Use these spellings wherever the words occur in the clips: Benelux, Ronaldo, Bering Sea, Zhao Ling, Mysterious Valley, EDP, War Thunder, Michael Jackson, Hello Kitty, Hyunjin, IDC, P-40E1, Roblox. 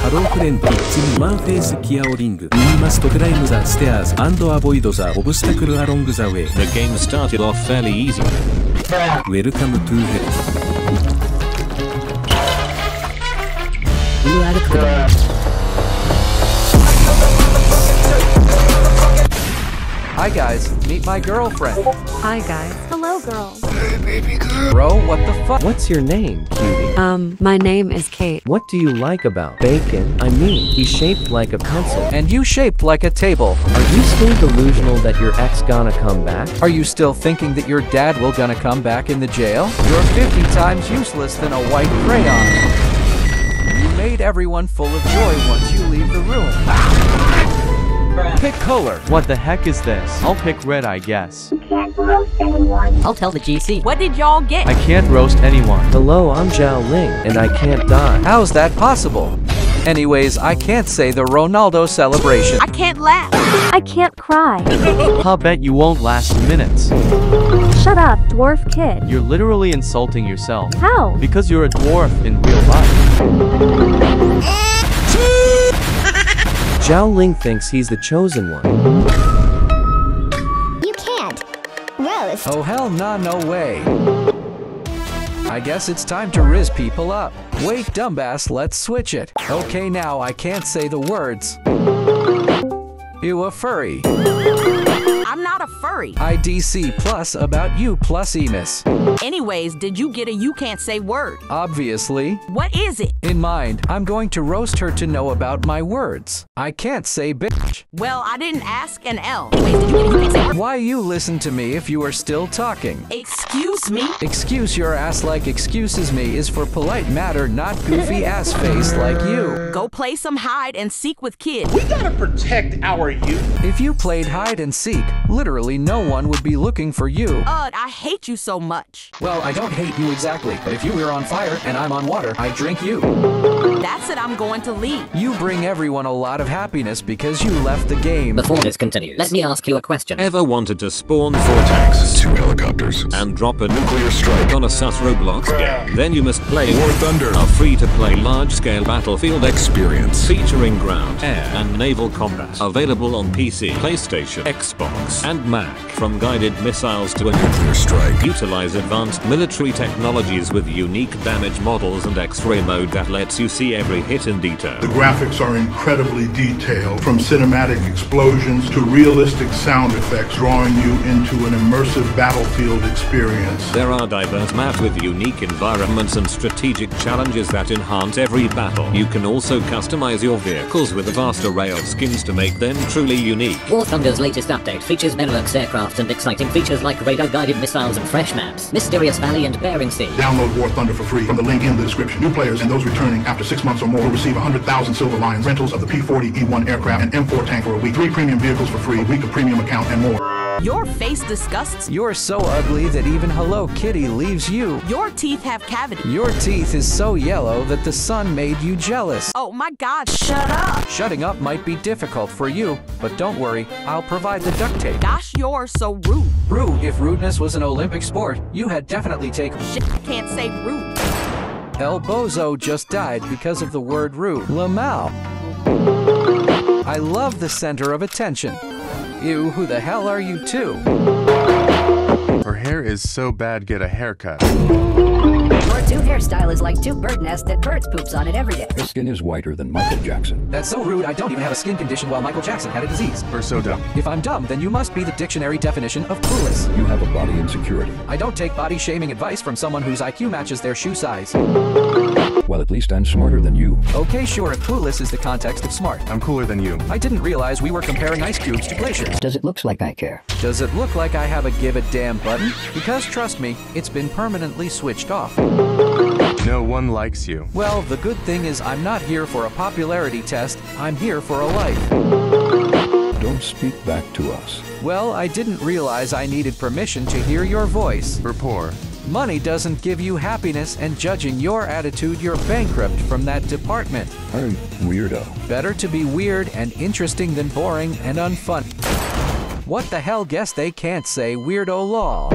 ハローフレンド、次マンフェイスキアオリング。We must climb the stairs and avoid the obstacle along the way. The game started off fairly easy. Welcome to hell. Hi guys, meet my girlfriend. Hi guys. Hello girl. Hey baby girl. Bro, what the fuck? What's your name, cutie? My name is Kate. What do you like about bacon? I mean, he's shaped like a pencil. And you shaped like a table. Are you still delusional that your ex gonna come back? Are you still thinking that your dad will gonna come back in the jail? You're 50 times useless than a white crayon. You made everyone full of joy once you leave the room. Pick color. What the heck is this? I'll pick red, I guess. I'll tell the GC. What did y'all get? I can't roast anyone. Hello, I'm Zhao Ling, and I can't die. How's that possible? Anyways, I can't say the Ronaldo celebration. I can't laugh. I can't cry. I'll bet you won't last minutes. Shut up, dwarf kid. You're literally insulting yourself. How? Because you're a dwarf in real life. Zhao Ling thinks he's the chosen one. Oh hell nah, no way. I guess it's time to rizz people up. Wait, dumbass, let's switch it. Okay, now I can't say the words. You a furry. I'm not a furry. IDC plus about you plus Enos. Anyways, did you get a you can't say word? Obviously. What is it? In mind, I'm going to roast her to know about my words. I can't say bitch. Well, I didn't ask an L. Anyways, did you get a you can't say word? Why you listen to me if you are still talking? Excuse me? Excuse your ass like excuses me is for polite matter, not goofy ass face like you. Go play some hide and seek with kids. We gotta protect our youth. If you played hide and seek, literally no one would be looking for you. Ugh, I hate you so much. Well, I don't hate you exactly, but if you were on fire and I'm on water, I drink you. That's it, I'm going to leave. You bring everyone a lot of happiness because you left the game. Before this continues, let me ask you a question. Ever wanted to spawn 4 tanks, 2 helicopters, and drop a nuclear strike on a sus Roblox game? Then you must play War Thunder, a free-to-play large-scale battlefield experience featuring ground, air, and naval combat. Available on PC, PlayStation, Xbox, and Mac. From guided missiles to a nuclear strike, utilize advanced military technologies with unique damage models and X-ray mode that lets you see every hit in detail. The graphics are incredibly detailed, from cinematic explosions to realistic sound effects, drawing you into an immersive battlefield experience. There are diverse maps with unique environments and strategic challenges that enhance every battle. You can also customize your vehicles with a vast array of skins to make them truly unique. War Thunder's latest update features Benelux aircraft and exciting features like radar-guided missiles and fresh maps, Mysterious Valley and Bering Sea. Download War Thunder for free from the link in the description. New players and those returning after 6 months or more will receive 100,000 silver lions, rentals of the P-40E1 aircraft, and M4 tank for a week, 3 premium vehicles for free, a week of premium account, and more. Your face disgusts. You're so ugly that even Hello Kitty leaves you. Your teeth have cavities. Your teeth is so yellow that the sun made you jealous. Oh my god, shut up. Shutting up might be difficult for you, but don't worry, I'll provide the duct tape. Gosh, you're so rude. Rude? If rudeness was an Olympic sport, you had definitely taken. Shit, I can't say rude. El Bozo just died because of the word rude. Lamau. I love the center of attention. Ew, who the hell are you too? Her hair is so bad, get a haircut. Your tube hairstyle is like 2 bird nests that birds poops on it every day. Her skin is whiter than Michael Jackson. That's so rude, I don't even have a skin condition while Michael Jackson had a disease. You're so dumb. If I'm dumb, then you must be the dictionary definition of clueless. You have a body insecurity. I don't take body shaming advice from someone whose IQ matches their shoe size. Well, at least I'm smarter than you. Okay, sure, clueless is the context of smart. I'm cooler than you. I didn't realize we were comparing ice cubes to glaciers. Does it look like I care? Does it look like I have a give a damn button? Because trust me, it's been permanently switched off. No one likes you. Well, the good thing is I'm not here for a popularity test, I'm here for a life. Don't speak back to us. Well, I didn't realize I needed permission to hear your voice. We're poor. Money doesn't give you happiness, and judging your attitude, you're bankrupt from that department. I'm weirdo. Better to be weird and interesting than boring and unfun. What the hell, guess they can't say weirdo law.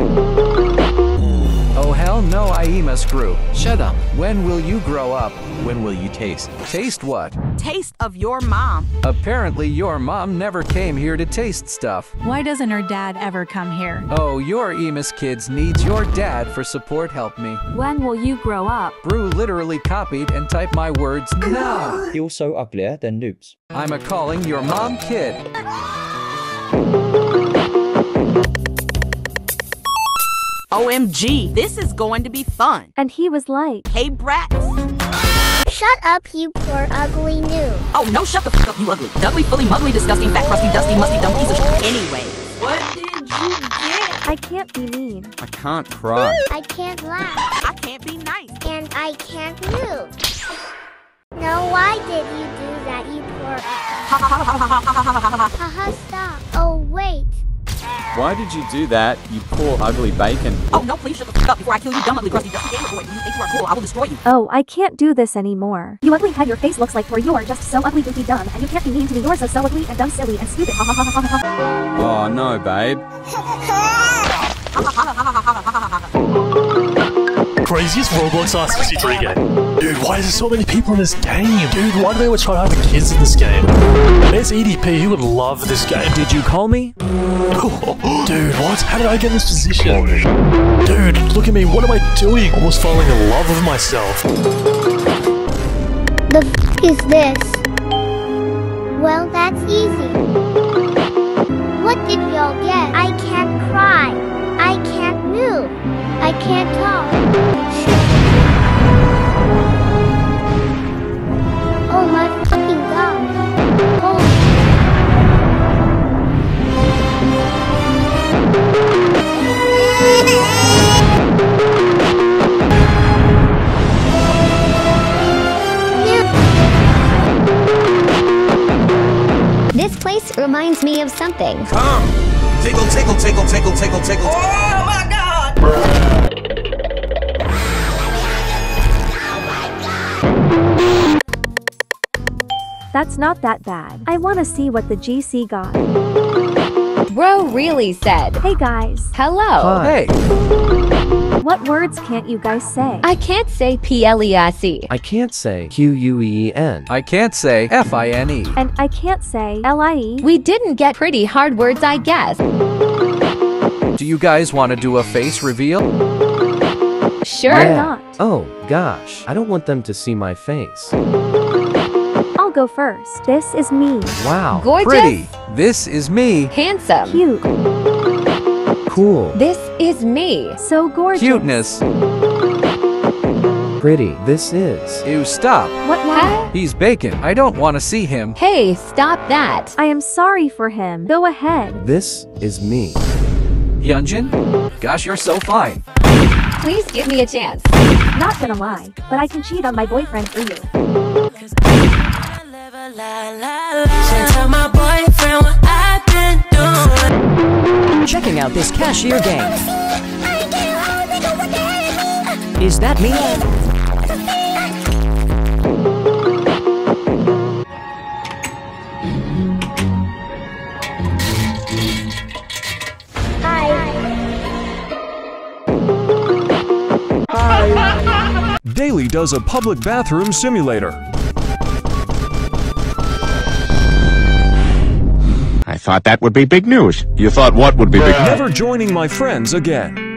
Oh hell no, I am a screw. Shut up. When will you grow up? When will you taste? Taste what? Taste of your mom. Apparently your mom never came here to taste stuff. Why doesn't her dad ever come here? Oh, your Emus kids needs your dad for support, help me. When will you grow up? Brew literally copied and typed my words, no. He also up there, then noobs. I'm a calling your mom kid. OMG, this is going to be fun. And he was like, hey brats. Shut up, you poor ugly noob. Oh no, shut the fuck up, you ugly. Doubly, fully, muggly, disgusting, fat, crusty, dusty, musty, dumb piece of shit. Anyway. What did you get? I can't be mean. I can't cry. I can't laugh. I can't be nice. And I can't move. No, why did you do that, you poor ass? Ha ha ha ha ha ha ha ha ha ha, stop. Oh wait. Why did you do that, you poor ugly bacon? Oh no, please shut the fuck up before I kill you, dumb ugly crusty dusty gamer boy. You think you are cool, I will destroy you. Oh, I can't do this anymore. You ugly head, your face looks like, for you're just so ugly goofy dumb, and you can't be mean to me, yours are so ugly and dumb silly and stupid. Oh no, babe. Craziest Roblox R63 game. Dude, why is there so many people in this game? Dude, why do they try to have the kids in this game? There's EDP, he would love this game. Did you call me? Dude, what? How did I get in this position? Dude, look at me, what am I doing? Almost falling in love with myself. The f is this? Well, that's easy. What did we all get? I can't cry. I can't move. I can't talk. Oh my fucking god. Oh. This place reminds me of something. Come! Tickle, tickle, tickle, tickle, tickle, tickle. Oh my god! That's not that bad. I want to see what the GC got. Bro really said, hey guys. Hello. Hey. What words can't you guys say? I can't say P-L-E-I-C. I can't say Q-U-E-N. I can't say F-I-N-E. And I can't say L-I-E. We didn't get pretty hard words, I guess. Do you guys want to do a face reveal? Sure. Why not? Oh, gosh. I don't want them to see my face. I'll go first. This is me. Wow. Gorgeous. Pretty. This is me. Handsome. Cute. Cool. This is me. So gorgeous. Cuteness. Pretty. This is. Ew, stop. What? Why? He's bacon. I don't want to see him. Hey, stop that. I am sorry for him. Go ahead. This is me. Hyunjin? Gosh, you're so fine. Please give me a chance. Not gonna lie, but I can cheat on my boyfriend for you. Checking out this cashier game. Is that me? Daily does a public bathroom simulator. I thought that would be big news. You thought what would be big news? Never joining my friends again.